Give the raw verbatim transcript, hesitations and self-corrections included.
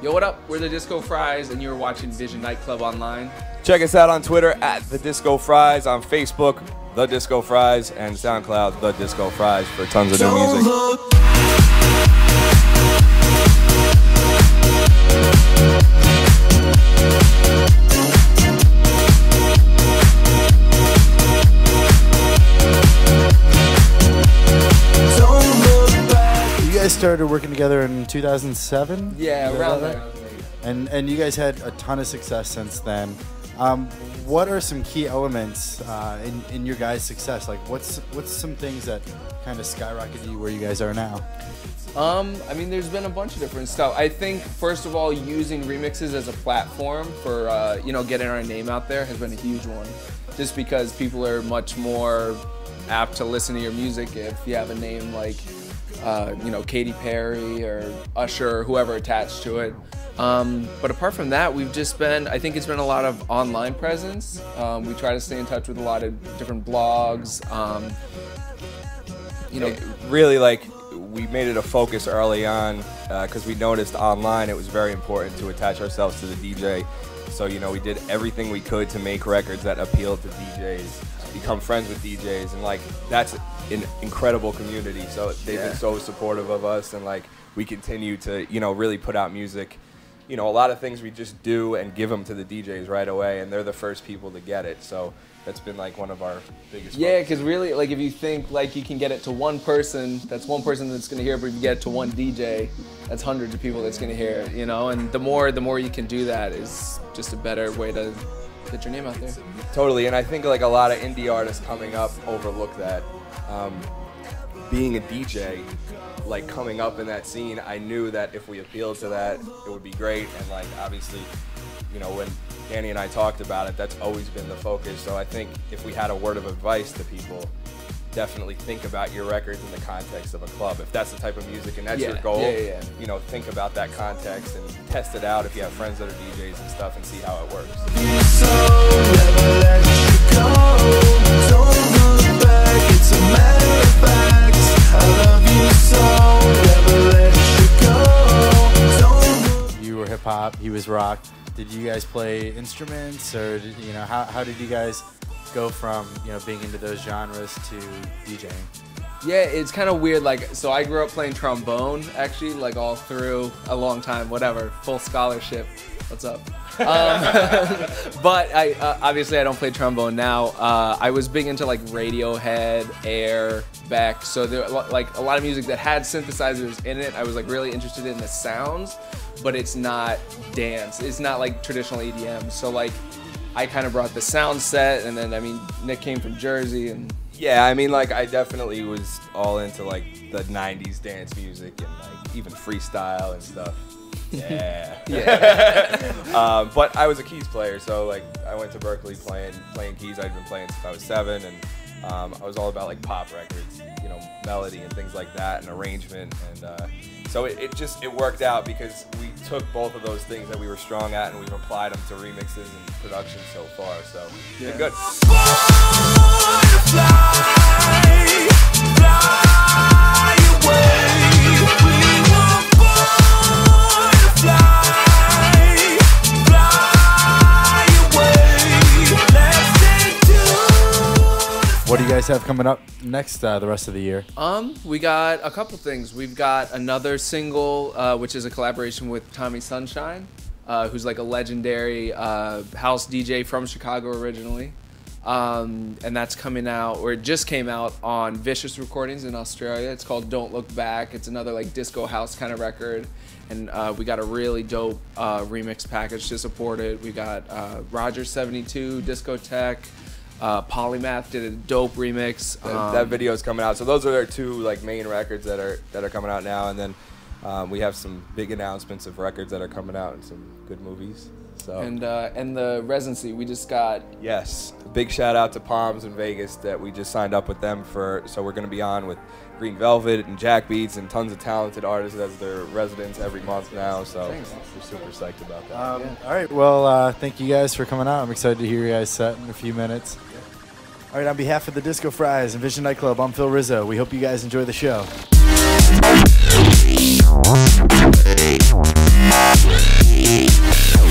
Yo, what up? We're the Disco Fries, and you're watching Vision Nightclub Online. Check us out on Twitter at The Disco Fries, on Facebook, The Disco Fries, and SoundCloud, The Disco Fries, for tons of new music. Don't look. Started working together in two thousand seven? Yeah, around there. And, and you guys had a ton of success since then. Um, what are some key elements uh, in, in your guys' success? Like, what's what's some things that kind of skyrocketed you where you guys are now? Um, I mean, there's been a bunch of different stuff. I think, first of all, using remixes as a platform for, uh, you know, getting our name out there has been a huge one. Just because people are much more apt to listen to your music if you have a name like Uh, you know, Katy Perry or Usher, whoever attached to it. Um, but apart from that, we've just been, I think it's been a lot of online presence. Um, we try to stay in touch with a lot of different blogs. Um, you know, it really, like, we made it a focus early on because uh, we noticed online it was very important to attach ourselves to the D J. So, you know, we did everything we could to make records that appealed to D Js, become friends with D Js, and, like, that's an incredible community. So they've yeah. been so supportive of us, and, like, we continue to, you know, really put out music. You know, a lot of things we just do and give them to the D Js right away, and they're the first people to get it. So that's been, like, one of our biggest yeah, because really, like, if you think, like, you can get it to one person, that's one person that's going to hear it, but if you get it to one D J, that's hundreds of people that's going to hear it, you know? And the more, the more you can do that is just a better way to get your name out there. Totally, and I think, like, a lot of indie artists coming up overlook that. Um, being a D J, like, coming up in that scene, I knew that if we appealed to that, it would be great. And, like, obviously, you know, when Danny and I talked about it, that's always been the focus. So I think if we had a word of advice to people, definitely think about your records in the context of a club. If that's the type of music and that's yeah, your goal, yeah, yeah. you know, think about that context and test it out if you have friends that are D Js and stuff and see how it works. So never let you go. Don't look back, it's a matter of fact. I love you so, never let you go. Don't... You were hip hop, he was rock. Did you guys play instruments, or did, you know, how, how did you guys go from, you know, being into those genres to DJing? Yeah, it's kind of weird. Like, so I grew up playing trombone, actually, like, all through a long time, whatever, full scholarship. What's up? Um, but I uh, obviously I don't play trombone now. Uh, I was big into, like, Radiohead, Air, Beck. So there, like, a lot of music that had synthesizers in it. I was, like, really interested in the sounds, but it's not dance. It's not like traditional E D M. So, like, I kind of brought the sound set, and then, I mean, Nick came from Jersey, and yeah, I mean, like, I definitely was all into, like, the nineties dance music and, like, even freestyle and stuff. Yeah. yeah. um, but I was a keys player, so, like, I went to Berklee playing playing keys. I'd been playing since I was seven, and um, I was all about, like, pop records, you know, melody and things like that, and arrangement, and uh, so it, it just it worked out because we took both of those things that we were strong at and we've applied them to remixes and production so far. So yeah. it's good. Fly, fly away. What do you guys have coming up next uh, the rest of the year? Um, we got a couple things. We've got another single, uh, which is a collaboration with Tommy Sunshine, uh, who's, like, a legendary uh, house D J from Chicago originally. Um, and that's coming out, or it just came out, on Vicious Recordings in Australia. It's called Don't Look Back. It's another, like, disco house kind of record. And uh, we got a really dope uh, remix package to support it. We got uh, Roger seventy-two, Disco Tech. Uh, PolyMath did a dope remix. Um, that video is coming out. So those are our two, like, main records that are that are coming out now. And then um, we have some big announcements of records that are coming out and some good movies. So and uh, and the residency we just got. Yes, a big shout out to Palms in Vegas that we just signed up with them for. So we're going to be on with Green Velvet and Jack Beats and tons of talented artists as their residents every month now. So Thanks. we're super psyched about that. Um, yeah. All right, well, uh, thank you guys for coming out. I'm excited to hear you guys set in a few minutes. All right, on behalf of the Disco Fries and Vision Nightclub, I'm Phil Rizzo. We hope you guys enjoy the show.